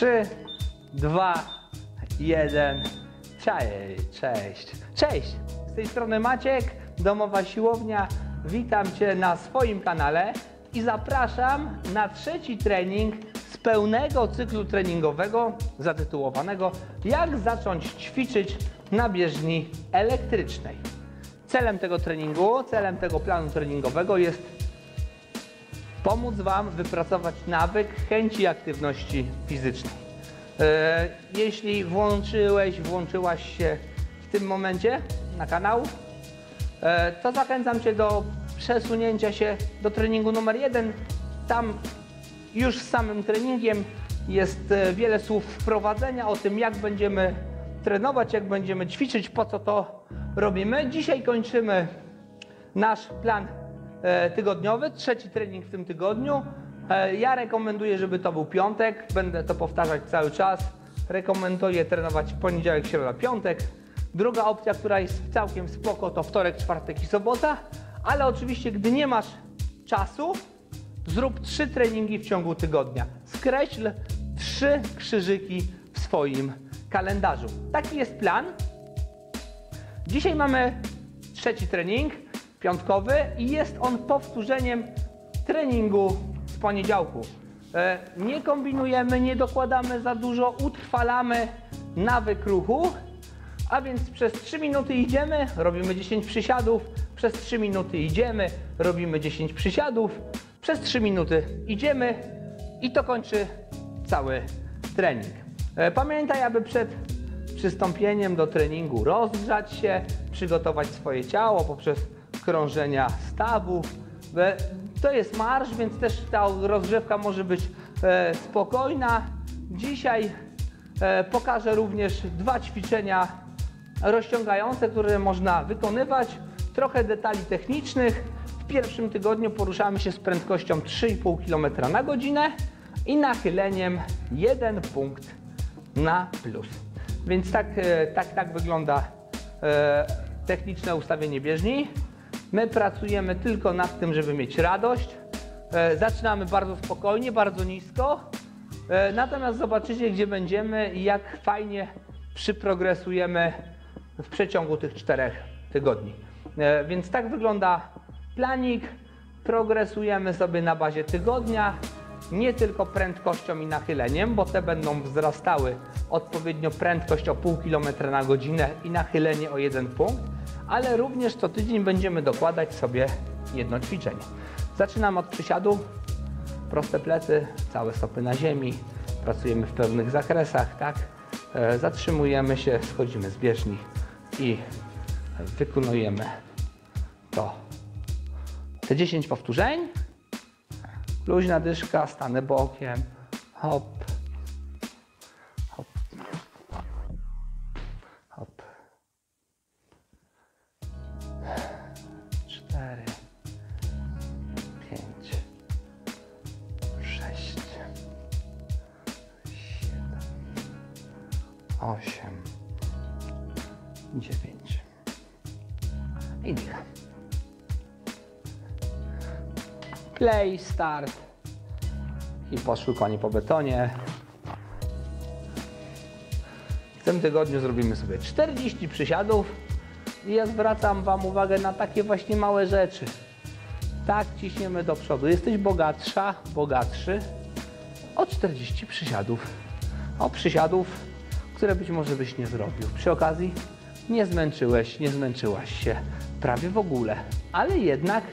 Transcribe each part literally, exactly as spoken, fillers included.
trzy, dwa, jeden, cześć, cześć, z tej strony Maciek, Domowa Siłownia, witam Cię na swoim kanale i zapraszam na trzeci trening z pełnego cyklu treningowego zatytułowanego Jak zacząć ćwiczyć na bieżni elektrycznej. Celem tego treningu, celem tego planu treningowego jest pomóc Wam wypracować nawyk chęci aktywności fizycznej. Jeśli włączyłeś, włączyłaś się w tym momencie na kanał, to zachęcam Cię do przesunięcia się do treningu numer jeden. Tam już z samym treningiem jest wiele słów wprowadzenia o tym, jak będziemy trenować, jak będziemy ćwiczyć, po co to robimy. Dzisiaj kończymy nasz plan tygodniowy, trzeci trening w tym tygodniu. Ja rekomenduję, żeby to był piątek, będę to powtarzać cały czas. Rekomenduję trenować poniedziałek, środa, piątek. Druga opcja, która jest całkiem spoko, to wtorek, czwartek i sobota. Ale oczywiście, gdy nie masz czasu, zrób trzy treningi w ciągu tygodnia. Skreśl trzy krzyżyki w swoim kalendarzu. Taki jest plan. Dzisiaj mamy trzeci trening piątkowy i jest on powtórzeniem treningu z poniedziałku. Nie kombinujemy, nie dokładamy za dużo, utrwalamy nawyk ruchu. A więc przez trzy minuty idziemy, robimy dziesięć przysiadów, przez trzy minuty idziemy, robimy dziesięć przysiadów, przez trzy minuty idziemy i to kończy cały trening. Pamiętaj, aby przed przystąpieniem do treningu rozgrzać się, przygotować swoje ciało poprzez krążenia stawów. To jest marsz, więc też ta rozgrzewka może być spokojna. Dzisiaj pokażę również dwa ćwiczenia rozciągające, które można wykonywać, trochę detali technicznych. W pierwszym tygodniu poruszamy się z prędkością trzy i pół kilometra na godzinę i nachyleniem jeden punkt na plus. Więc tak, tak, tak wygląda techniczne ustawienie bieżni. My pracujemy tylko nad tym, żeby mieć radość. Zaczynamy bardzo spokojnie, bardzo nisko. Natomiast zobaczycie, gdzie będziemy i jak fajnie przyprogresujemy w przeciągu tych czterech tygodni. Więc tak wygląda planik. Progresujemy sobie na bazie tygodnia, nie tylko prędkością i nachyleniem, bo te będą wzrastały odpowiednio prędkość o pół kilometra na godzinę i nachylenie o jeden punkt, ale również co tydzień będziemy dokładać sobie jedno ćwiczenie. Zaczynam od przysiadu. Proste plecy, całe stopy na ziemi. Pracujemy w pewnych zakresach, tak? Zatrzymujemy się, schodzimy z bieżni i wykonujemy to. Te dziesięć powtórzeń. Luźna dyszka, stanę bokiem. Hop. Hop. Hop. cztery, pięć, sześć, siedem, osiem, dziewięć i dycham. Play, start i poszły konie po betonie. W tym tygodniu zrobimy sobie czterdzieści przysiadów i ja zwracam Wam uwagę na takie właśnie małe rzeczy. Tak ciśniemy do przodu. Jesteś bogatsza, bogatszy o czterdzieści przysiadów. O przysiadów, które być może byś nie zrobił. Przy okazji nie zmęczyłeś, nie zmęczyłaś się prawie w ogóle, ale jednak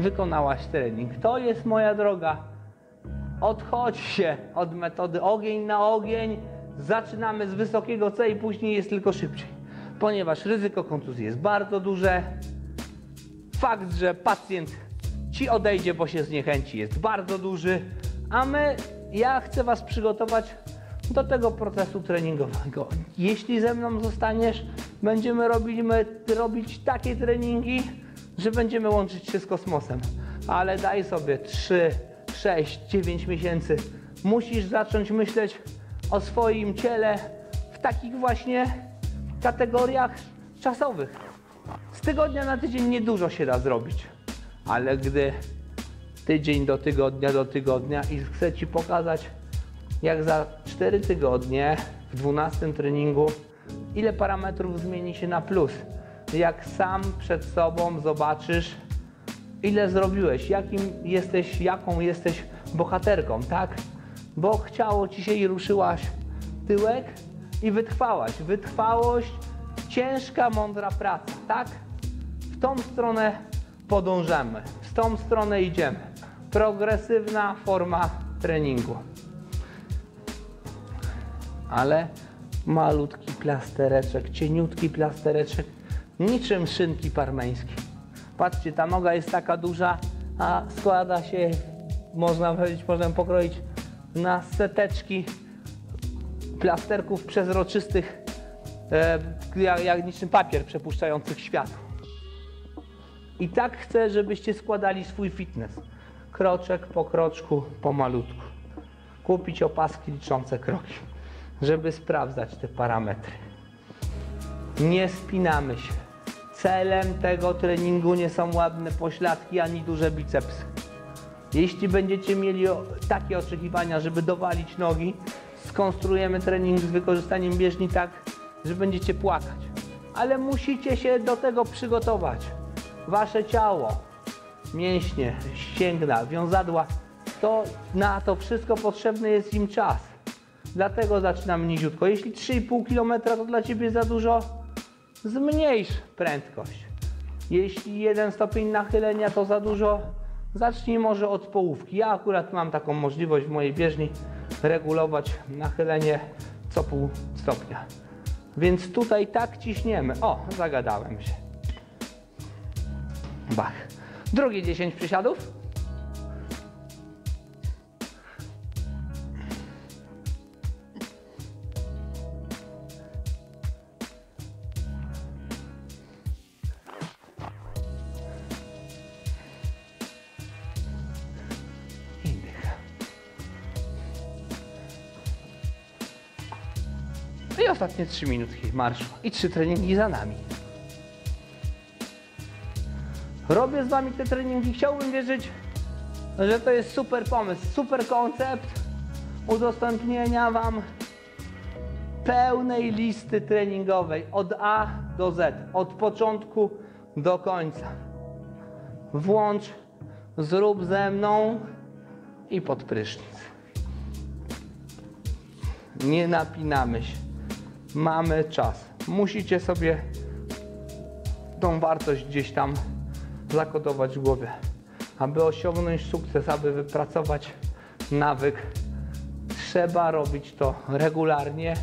wykonałaś trening. To jest moja droga. Odchodź się od metody ogień na ogień. Zaczynamy z wysokiego C i później jest tylko szybciej, ponieważ ryzyko kontuzji jest bardzo duże. Fakt, że pacjent Ci odejdzie, bo się zniechęci, jest bardzo duży, a my, ja chcę Was przygotować do tego procesu treningowego. Jeśli ze mną zostaniesz, będziemy robimy, robić takie treningi, że będziemy łączyć się z kosmosem. Ale daj sobie trzy, sześć, dziewięć miesięcy. Musisz zacząć myśleć o swoim ciele w takich właśnie kategoriach czasowych. Z tygodnia na tydzień niedużo się da zrobić, ale gdy tydzień do tygodnia do tygodnia i chcę Ci pokazać, jak za cztery tygodnie w dwunastym treningu, ile parametrów zmieni się na plus. Jak sam przed sobą zobaczysz, ile zrobiłeś, jakim jesteś, jaką jesteś bohaterką, tak? Bo chciało ci się i ruszyłaś tyłek i wytrwałaś. Wytrwałość, ciężka, mądra praca, tak? W tą stronę podążamy, w tą stronę idziemy. Progresywna forma treningu. Ale malutki plastereczek, cieniutki plastereczek, niczym szynki parmeńskie. Patrzcie, ta noga jest taka duża, a składa się, można powiedzieć, możemy pokroić na seteczki plasterków przezroczystych, e, jak, jak niczym papier przepuszczających światło. I tak chcę, żebyście składali swój fitness. Kroczek po kroczku, pomalutku. Kupić opaski liczące kroki, żeby sprawdzać te parametry. Nie spinamy się. Celem tego treningu nie są ładne pośladki ani duże bicepsy. Jeśli będziecie mieli takie oczekiwania, żeby dowalić nogi, skonstruujemy trening z wykorzystaniem bieżni tak, że będziecie płakać. Ale musicie się do tego przygotować. Wasze ciało, mięśnie, ścięgna, wiązadła, to na to wszystko potrzebny jest im czas. Dlatego zaczynamy niziutko. Jeśli trzy i pół kilometra to dla ciebie za dużo, zmniejsz prędkość. Jeśli jeden stopień nachylenia to za dużo, zacznij może od połówki. Ja akurat mam taką możliwość w mojej bieżni regulować nachylenie co pół stopnia. Więc tutaj tak ciśniemy. O, zagadałem się. Bach. Drugie dziesięć przysiadów. I ostatnie trzy minutki marszu i trzy treningi za nami. Robię z wami te treningi. Chciałbym wierzyć, że to jest super pomysł, super koncept udostępnienia wam pełnej listy treningowej od A do Z, od początku do końca. Włącz, zrób ze mną i pod prysznic. Nie napinamy się. Mamy czas. Musicie sobie tą wartość gdzieś tam zakodować w głowie, aby osiągnąć sukces, aby wypracować nawyk. Trzeba robić to regularnie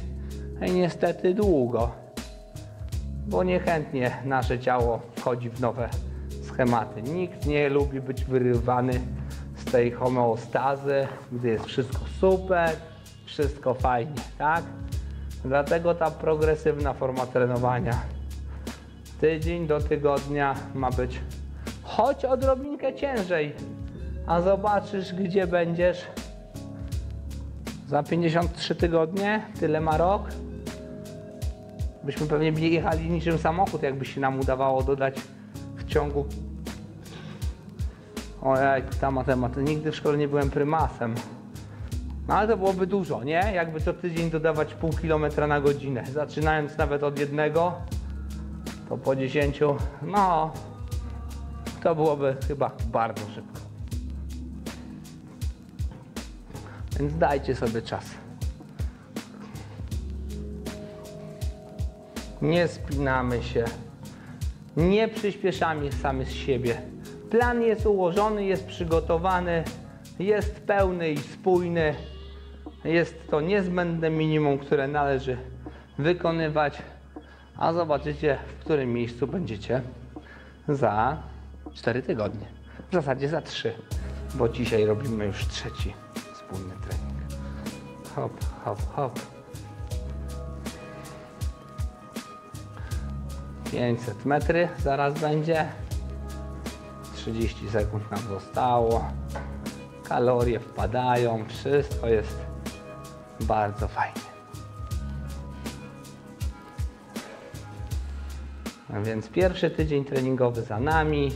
i niestety długo, bo niechętnie nasze ciało wchodzi w nowe schematy. Nikt nie lubi być wyrywany z tej homeostazy, gdy jest wszystko super, wszystko fajnie, tak? Dlatego ta progresywna forma trenowania tydzień do tygodnia ma być choć odrobinkę ciężej, a zobaczysz, gdzie będziesz za pięćdziesiąt trzy tygodnie, tyle ma rok. Byśmy pewnie jechali niczym samochód, jakby się nam udawało dodać w ciągu... Ojej, ta matematyka, nigdy w szkole nie byłem prymasem. No ale to byłoby dużo, nie? Jakby co tydzień dodawać pół kilometra na godzinę. Zaczynając nawet od jednego, to po dziesięciu, no, to byłoby chyba bardzo szybko. Więc dajcie sobie czas. Nie spinamy się. Nie przyspieszamy sami z siebie. Plan jest ułożony, jest przygotowany, jest pełny i spójny. Jest to niezbędne minimum, które należy wykonywać, a zobaczycie, w którym miejscu będziecie za cztery tygodnie. W zasadzie za trzy, bo dzisiaj robimy już trzeci wspólny trening. Hop, hop, hop. pięćset metry zaraz będzie. trzydzieści sekund nam zostało. Kalorie wpadają, wszystko jest bardzo fajnie. A więc pierwszy tydzień treningowy za nami.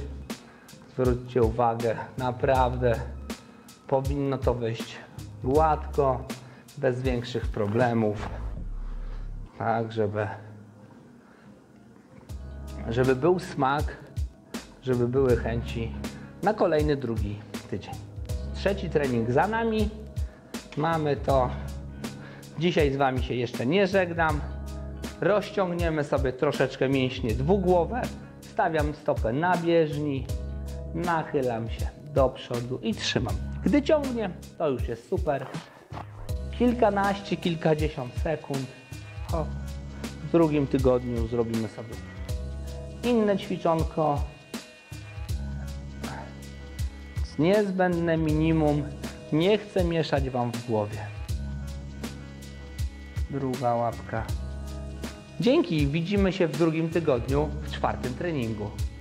Zwróćcie uwagę, naprawdę powinno to wyjść gładko, bez większych problemów, tak, żeby, żeby był smak, żeby były chęci na kolejny drugi tydzień. Trzeci trening za nami, mamy to. Dzisiaj z Wami się jeszcze nie żegnam. Rozciągniemy sobie troszeczkę mięśnie dwugłowe. Stawiam stopę na bieżni, nachylam się do przodu i trzymam. Gdy ciągnie, to już jest super. Kilkanaście, kilkadziesiąt sekund. O, w drugim tygodniu zrobimy sobie inne ćwiczonko. Niezbędne minimum. Nie chcę mieszać Wam w głowie. Druga łapka. Dzięki, widzimy się w drugim tygodniu w czwartym treningu.